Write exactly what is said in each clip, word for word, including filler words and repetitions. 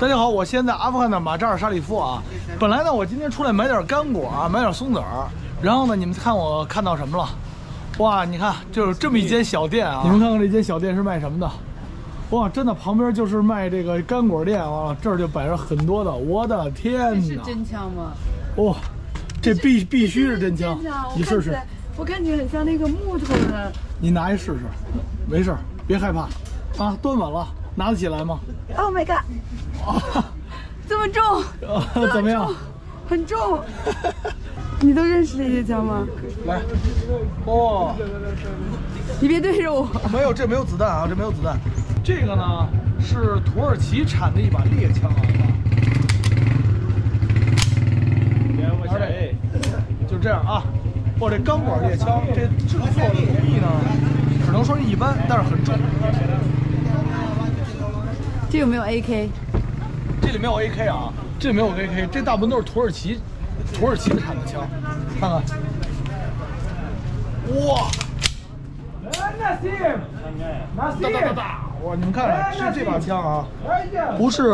大家好，我现在阿富汗的马扎尔沙里夫啊。本来呢，我今天出来买点干果啊，买点松子儿。然后呢，你们看我看到什么了？哇，你看，就是这么一间小店啊。你们看看这间小店是卖什么的？哇，真的，旁边就是卖这个干果店啊。这儿就摆着很多的，我的天哪！这是真枪吗？哇、哦，这必必须是真枪，你试试。我感觉很像那个木头的。你拿一试试，没事，别害怕。啊，端稳了，拿得起来吗 ？Oh my god！ 啊，这么重，啊、这么重怎么样？很重。你都认识这些枪吗？来，哦，你别对着我。没有，这没有子弹啊，这没有子弹。这个呢是土耳其产的一把猎枪啊，就这样啊。哇、哦，这钢管猎枪，这制作的工艺呢，只能说是一般，但是很重。 这有没有 A K？ 这里没有 A K 啊，这里没有 A K， 这大部分都是土耳其，土耳其产的枪，看看，哇！哒哒哒哒！哇，你们看，是这把枪啊，不是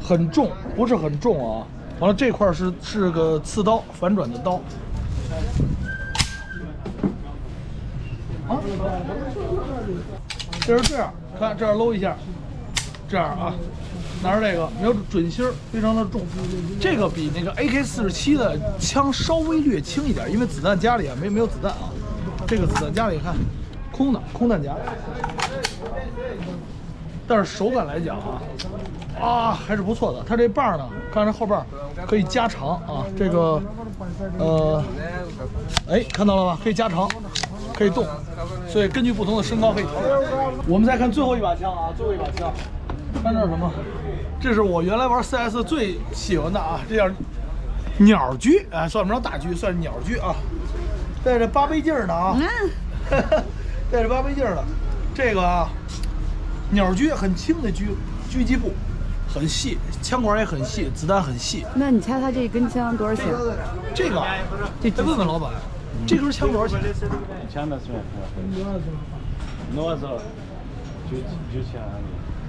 很重，不是很重啊。完了，这块是是个刺刀，反转的刀。啊，这是这样，看这样搂一下。 这样啊，拿着这个没有准心儿，非常的重。这个比那个 A K 四十七 的枪稍微略轻一点，因为子弹夹里啊没没有子弹啊。这个子弹夹里看，空的空弹夹。但是手感来讲啊，啊还是不错的。它这把呢，看这后把可以加长啊，这个呃，哎看到了吗？可以加长，可以动，所以根据不同的身高可以调整。我们再看最后一把枪啊，最后一把枪。 看这是什么？这是我原来玩 C S 最喜欢的啊，这叫鸟狙，哎，算不上大狙，算是鸟狙啊。带着八倍镜的啊，嗯、带着八倍镜的，这个啊，鸟狙很轻的狙，狙击部很细，枪管也很细，子弹很细。那你猜他这根枪多少钱？这个，这再问问老板，嗯、这根枪多少钱？枪的是多少？九九千。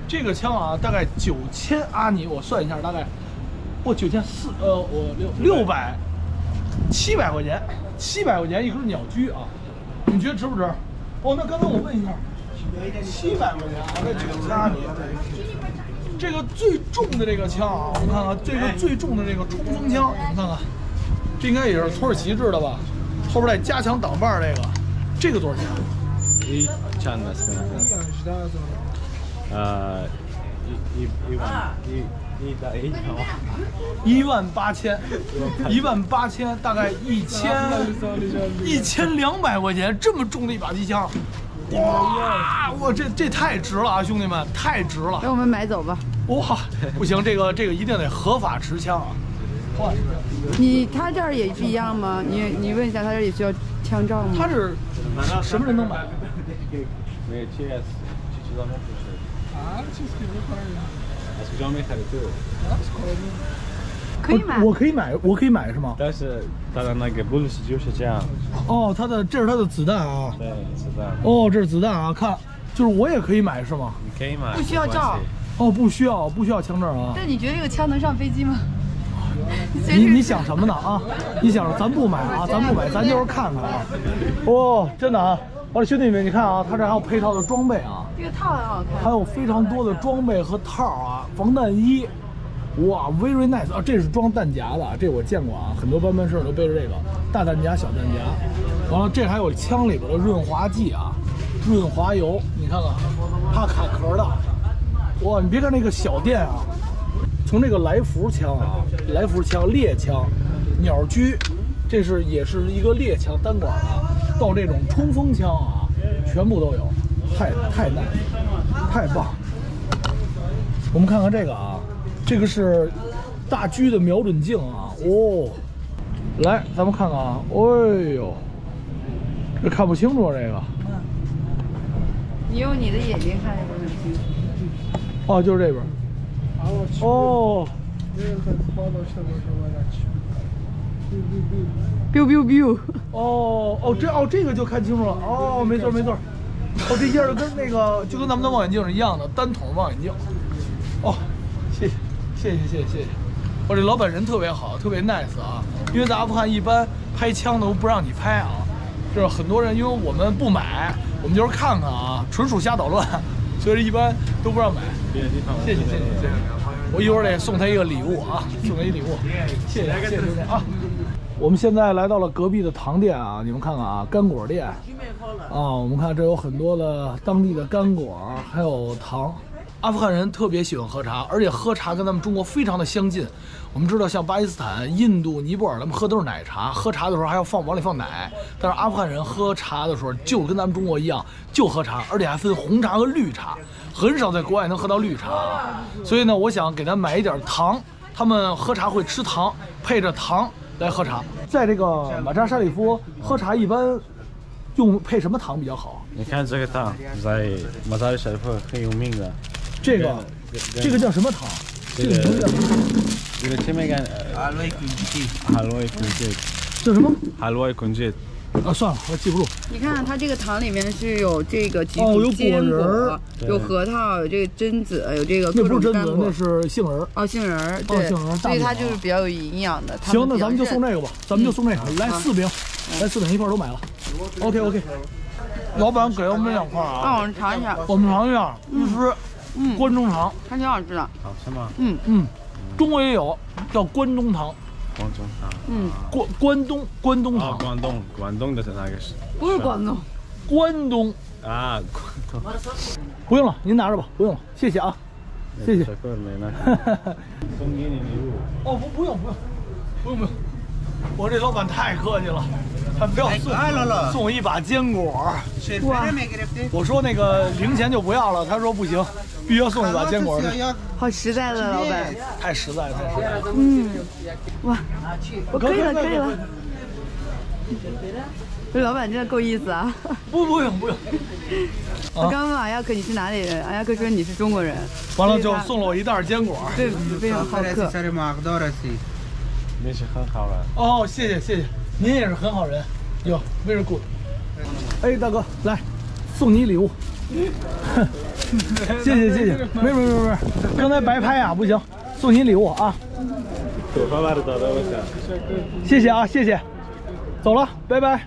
这个枪啊，大概九千阿尼，我算一下，大概我九千四，呃，我六六百，七百块钱，七百块钱一根鸟狙啊，你们觉得值不值？哦，那刚才我问一下，七百块钱啊，那九千阿尼，这个最重的这个枪啊，我们看看，这个最重的这个冲锋枪，你们看看，这应该也是土耳其制的吧？后边带加强挡把这个，这个多少钱？一千的。 呃，一一一万一一的一条，一万八千，一万八千，大概一千一千两百块钱，这么重的一把机枪，哇，我这这太值了啊，兄弟们，太值了！给我们买走吧。哇，不行，这个这个一定得合法持枪啊。哇，你他这儿也是一样吗？你你问一下，他这儿也需要枪照吗？他是什么人能买？可以买，我可以买，我可以买是吗？但是它的那个 bullet 就是这样。哦，它的这是它的子弹啊。对，子弹。哦，这是子弹啊，看，就是我也可以买是吗？你可以买，不需要照。哦，不需要，不需要枪证啊。但你觉得这个枪能上飞机吗？你你想什么呢啊？你想咱不买啊，咱不买，咱就是看看啊。哦，真的啊。 完了，兄弟们，你看啊，它这还有配套的装备啊，这个套很好看，还有非常多的装备和套啊，防弹衣，哇 ，very nice 啊，这是装弹夹的，这我见过啊，很多班办事都背着这个，大弹夹、小弹夹，完了，这还有枪里边的润滑剂啊，润滑油，你看看，怕卡壳的，哇，你别看那个小店啊，从这个来福枪啊，来福枪、猎枪、鸟狙，这是也是一个猎枪单管的。 到这种冲锋枪啊，全部都有，太太难，太棒！我们看看这个啊，这个是大狙的瞄准镜啊，哦，来，咱们看看啊，哎呦，这看不清楚啊，这个。你用你的眼睛看也不能清楚。哦，就是这边。哦。 biu biu biu 哦哦这哦这个就看清楚了哦没错没错哦这件就跟那个就跟咱们的望远镜是一样的单筒望远镜哦谢谢谢谢谢谢谢谢。我这老板人特别好，特别 nice 啊。因为在阿富汗一般拍枪都不让你拍啊，就是很多人因为我们不买，我们就是看看啊，纯属瞎捣乱，所以一般都不让买。谢谢谢谢谢谢。我一会儿得送他一个礼物啊，送他一礼物。谢谢谢谢兄弟啊。 我们现在来到了隔壁的糖店啊，你们看看啊，干果店啊，我们看这有很多的当地的干果，还有糖。阿富汗人特别喜欢喝茶，而且喝茶跟咱们中国非常的相近。我们知道，像巴基斯坦、印度、尼泊尔，他们喝都是奶茶，喝茶的时候还要放往里放奶。但是阿富汗人喝茶的时候，就跟咱们中国一样，就喝茶，而且还分红茶和绿茶，很少在国外能喝到绿茶。所以呢，我想给他买一点糖，他们喝茶会吃糖，配着糖。 来喝茶，在这个马扎沙里夫喝茶一般用配什么糖比较好？你看这个糖在马扎沙里夫很有名的，这个这个叫什么糖？这个这个前面干哈罗伊昆吉，哈罗伊昆吉叫什么？哈罗伊昆吉啊，算了，我记不住。你看它这个糖里面是有这个几种坚果，有核桃，有这个榛子，有这个各种干果。那不是榛子，那是杏仁。哦，杏仁，对，杏仁。所以它就是比较有营养的。行，那咱们就送这个吧，咱们就送这个，来四饼，来四饼一块都买了。OK OK。老板给我们两块啊。让我们尝一下。我们尝一下，一吃，嗯，关中糖，还挺好吃的。好吃吗？嗯嗯，中国也有叫关中糖。 关中糖，嗯，关关东关东糖，关东关东的那个是，不是关东，关东啊，关东，不用了，您拿着吧，不用了，谢谢啊，谢谢。送给你礼物。哦，不，不用，不用，不用，不用。我这老板太客气了，他不要送，送我一把坚果。我说那个零钱就不要了，他说不行，必须要送一把坚果。好实在的老板，太实在了，太实在了。嗯，哇，我可以了，可以了。这老板真的够意思啊！不，不用，不用。我刚问阿亚克你是哪里人，阿亚克说你是中国人，完了就送了我一袋坚果。对，非常好客。 您是很好人哦，谢谢谢谢，您也是很好人，哟 very good。哎，大哥，来，送你礼物。谢谢谢谢，没没没没，刚才白拍啊，不行，送你礼物啊。谢谢啊，谢谢，走了，拜拜。